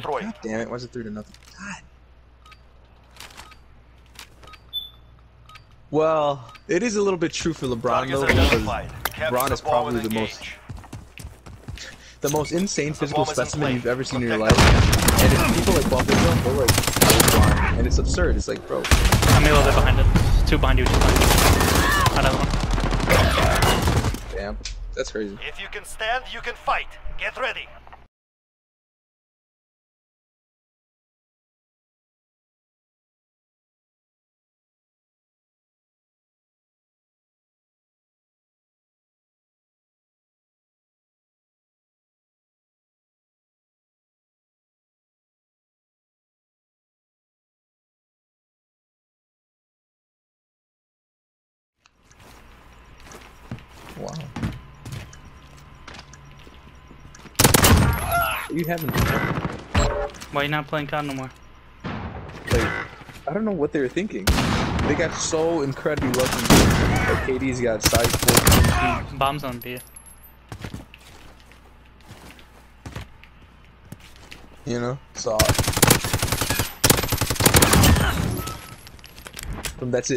God damn it, why is it 3-0? God. Well, it is a little bit true for LeBron though, because LeBron is probably the most insane physical specimen you've ever seen in your life. And if people like bump into him, they're like LeBron. And it's absurd, it's like, bro. I'm a little bit behind him. Two behind you. Another one. Damn, that's crazy. If you can stand, you can fight. Get ready. Wow. You haven't. Why are you not playing COD no more? Like, I don't know what they were thinking. They got so incredibly lucky. Like, KD's got size 4. Bombs on B. You know? Saw it. From that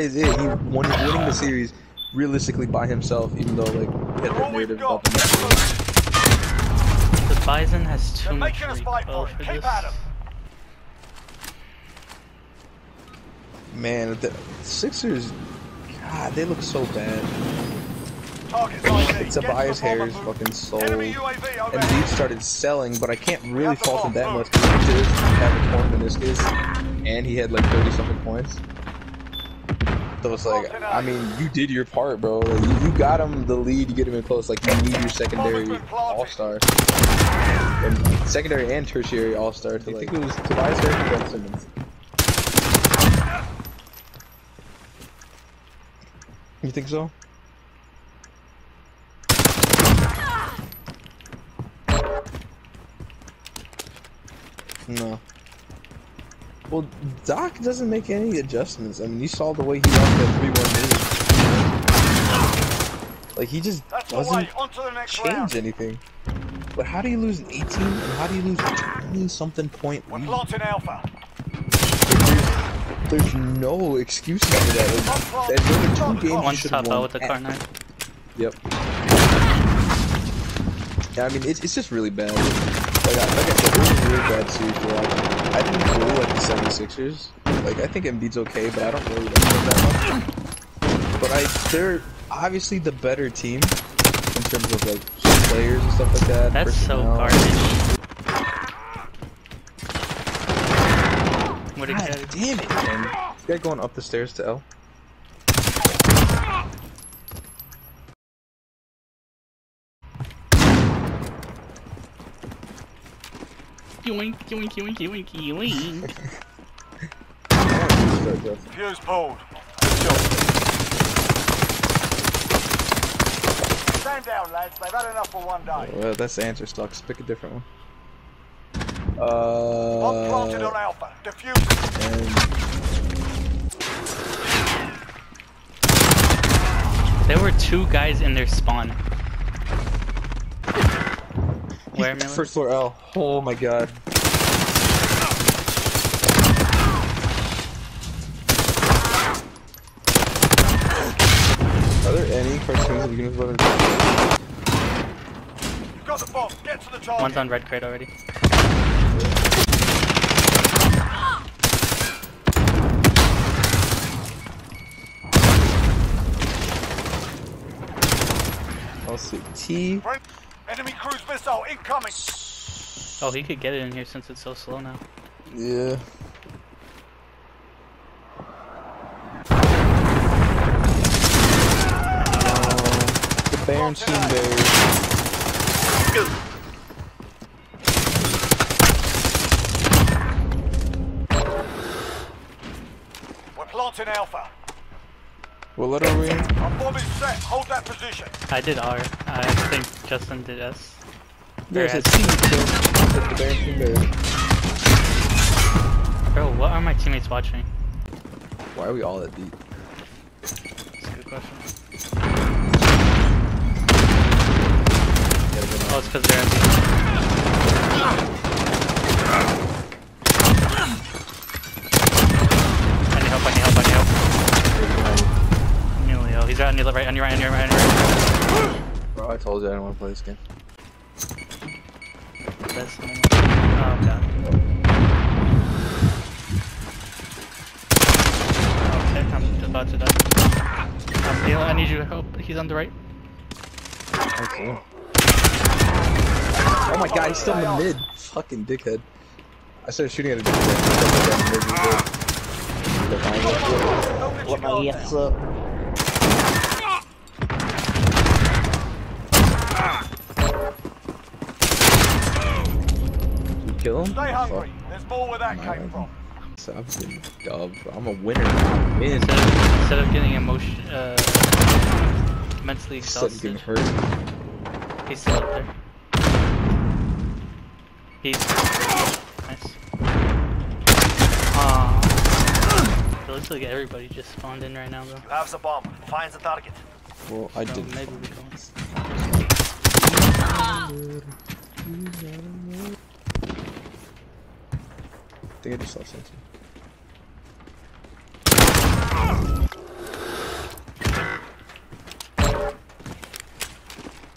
is it. He won winning the series. Realistically by himself, even though like hit that native up. The Bison has too much recoil for this. Man, the Sixers, God, they look so bad. Tobias Harris fucking sold, and Deep started selling, but I can't really fault him that much because he did have a point in this case, and he had like 30-something points. So it's like, I mean, you did your part, bro. Like, you got him the lead, you get him in close. Like, you need your secondary all-star. And secondary and tertiary all-star to, like, think it was Tobias Harris or Simmons? You think so? No. Well, Doc doesn't make any adjustments. I mean, you saw the way he lost that 3-1 lead. Like, he just doesn't change anything. But how do you lose an 18 and how do you lose a 20-something point lead? There's no excuse for that. There's only 2 games you should have won. With the car 9. Yep. Yeah, I mean, it's just really bad. Like I said, it was a really bad series to watch. I didn't really like the 76ers. Like, I think Embiid's okay, but I don't really like them that much. But they're obviously the better team in terms of, like, players and stuff like that. That's so garbage. What a God damn it, man. This guy going up the stairs to L. Winky, winky, winky, winky, winky. Fuse pulled. Stand down, lads. They've had enough for one day. Well, that's the answer, Stocks. Pick a different one. Bomb planted on Alpha. Defuse. There were 2 guys in their spawn. Where, first floor L. Oh my god. Are there any cartoons that you can use about it? You've got the bomb. Get to the target. One's on red crate already. I'll see T. Enemy cruise missile incoming! Oh, he could get it in here since it's so slow now. Yeah. The Baronstein Bears. We're planting Alpha. What are we? Our bomb is set. Hold that position. I did R. I think Justin did S. There's a team still. Bro, what are my teammates watching? Why are we all that deep? That's a good question. Oh, it's because they're empty. I need help. Nearly, oh, he's right on your right, on your right. Bro, I told you I didn't want to play this game. Oh, God. I'm about to die. I need your help. He's on the right. Okay. Oh my god, he's still in the mid. Fucking dickhead. I started shooting at a dickhead. What my yes up. Did you kill him? Stay hungry. There's more where that came from. I'm getting dubbed, bro. I'm a winner. Instead of getting mentally exhausted, he's still up there. He's nice. It looks like everybody just spawned in right now, bro. You have the bomb. Find the target. Well, I did. Maybe we don't. I think I just lost something.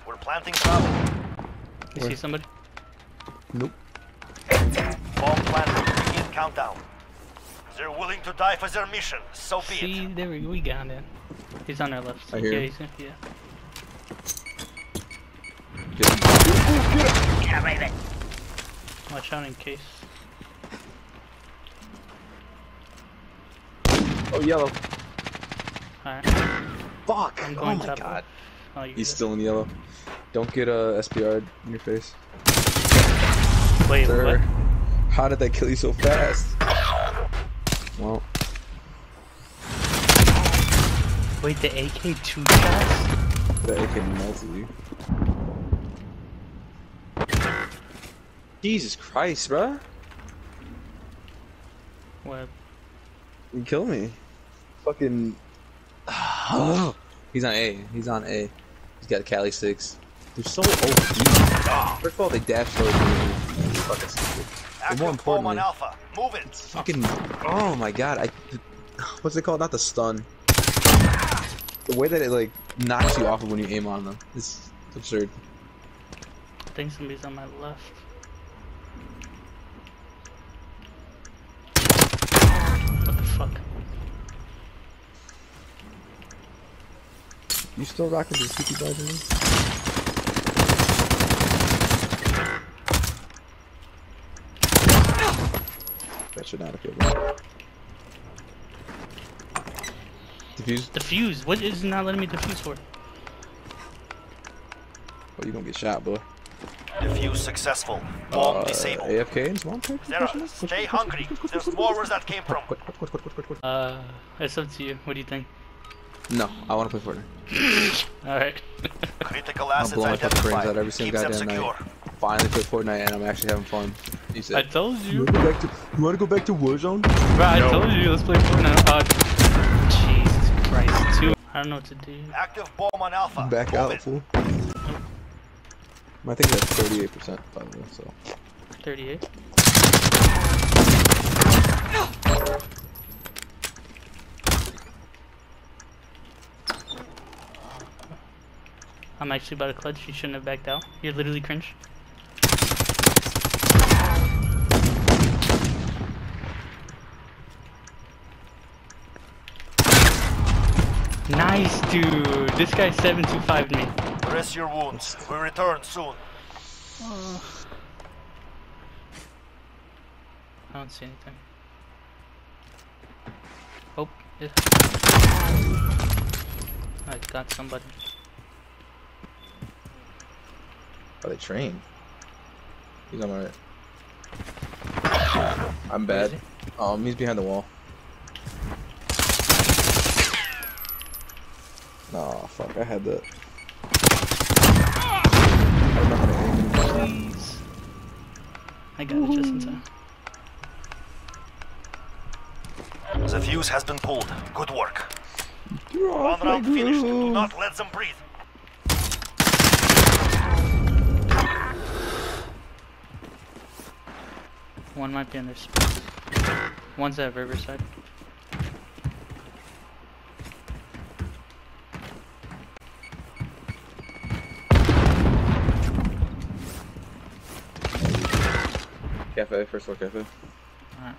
We're planting bomb. You see somebody? Nope. Bomb planted. Begin countdown. They're willing to die for their mission. So be it. See, there we got it. He's on our left. I hear him. Yeah. Get away with it. Watch out in case. Oh, yellow. Alright. Fuck! I'm going oh my god. Oh, he's still in yellow. Don't get a SPR in your face. Wait, what? How did that kill you so fast? Well. Wait, the AK too fast? The AK melted you. Jesus Christ, bruh. What? You kill me. Fucking. Oh. He's on A. He's on A. He's got a Cali 6. They're so OP. First of all, they dash so fucking stupid. But more importantly, Alpha. Move it. Fucking. Oh my god. What's it called? Not the stun. The way that it like knocks you off of when you aim on them. It's absurd. I think somebody's on my left. You still rocking the sticky bars in there? That should not have killed me. Defuse? Defuse? What is not letting me defuse for? Well, you gonna get shot, boy. Defuse successful. Bomb disabled. AFK and spawn pick? Stay hungry. There's more where that came from. It's up to you. What do you think? No, I want to play Fortnite. Alright. Critical assets identified. Every single goddamn night. Finally play Fortnite and I'm actually having fun. I told you. You want to go back to Warzone? Bro, I told you. Let's play Fortnite. Jesus Christ. I don't know what to do. Active bomb on Alpha. Back out, fool. I think that's 38% by the way, so. 38? I'm actually about to clutch. You shouldn't have backed out. You're literally cringe. Nice, dude. This guy 725'd me. Rest your wounds. We return soon. I don't see anything. Oh, yeah. I got somebody. Are they trained? He's on my right. I'm bad. He's behind the wall. Nah, fuck, I had that. I don't know how to aim. Jeez. I got it just in time. The fuse has been pulled. Good work. One round finished. Do not let them breathe. One might be in their space. One's at Riverside. Cafe, first floor cafe. Alright.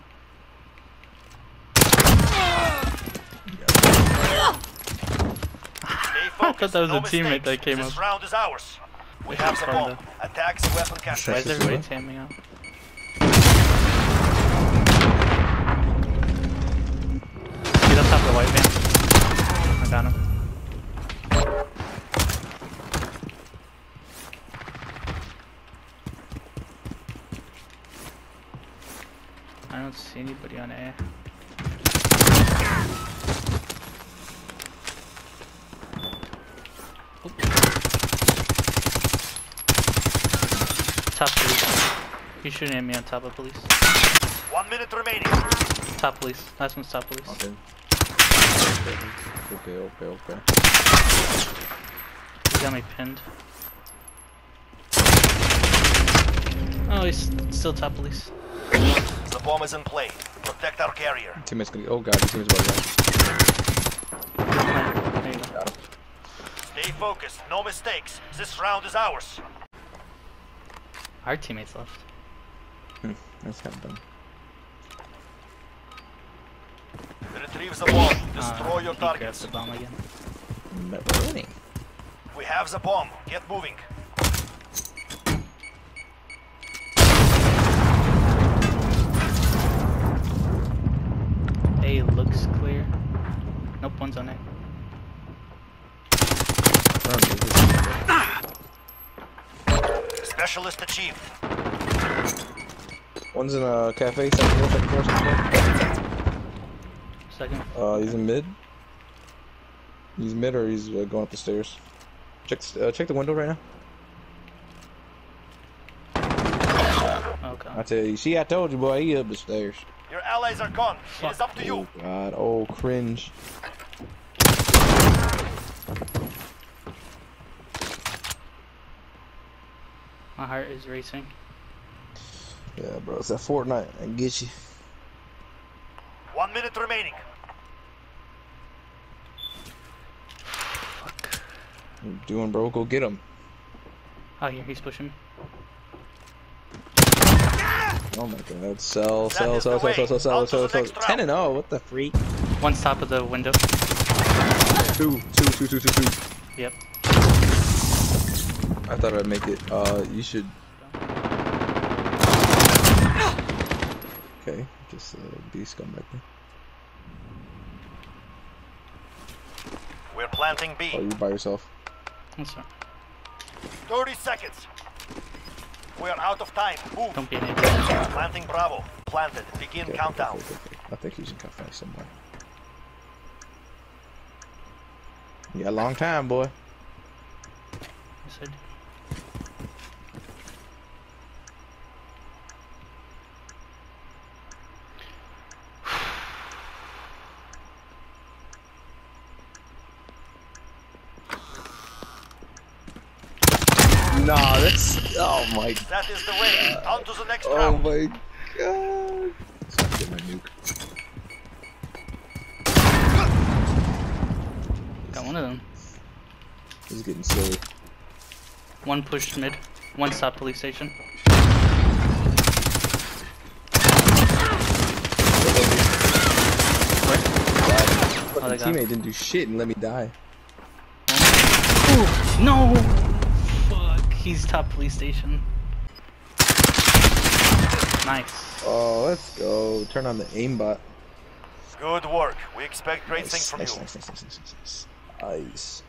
I thought that was a teammate that came up. Round is ours. We have the bomb. Attack the weapon cache. Why is everybody tamming up? He's on top of the white van. I got him. I don't see anybody on air. Top police. You shouldn't hit me on top of police. 1 minute remaining. Top police. Last one's top police. Okay. Okay. He got me pinned. Oh, he's still top police. The bomb is in play. Protect our carrier. Teammates gonna. Oh god, teammates about to go. Stay focused. No mistakes. This round is ours. Our teammates left. That's kind of dumb. Retrieve the bomb. Destroy your targets. The bomb again. Never winning. We have the bomb. Get moving. A looks clear. Nope, one's on it. Specialist achieved. One's in a cafe, second floor. He's in mid. He's mid or he's going up the stairs. Check the window right now. Okay. I tell you, see, I told you, boy, he up the stairs. Your allies are gone. It is up to you. Oh god, oh cringe. My heart is racing. Yeah, bro, it's that Fortnite. I get you. 1 minute remaining. Fuck. What are you doing, bro? Go get him. Oh, here, he's pushing me. Oh my god. Sell. 10-0. What the freak? One's top of the window. Two. Yep. I thought I'd make it. You should. Okay, just be scumbag. We're planting B. Oh, you by yourself. That's right. 30 seconds. We are out of time. Move. Don't be an idiot. Planting Bravo. Planted. Begin countdown. Okay. I think he's in cafe somewhere. Yeah, long time, boy. I said. Nah, that's. Oh my. That is the way. On to the next round. Oh my god. Let's not get my nuke. Got one of them. This is getting silly. One pushed mid. One stop police station. What? My teammate didn't do shit and let me die. Oh, no! He's top police station. Nice. Oh, let's go. Turn on the aimbot. Good work. We expect great things from you. Nice.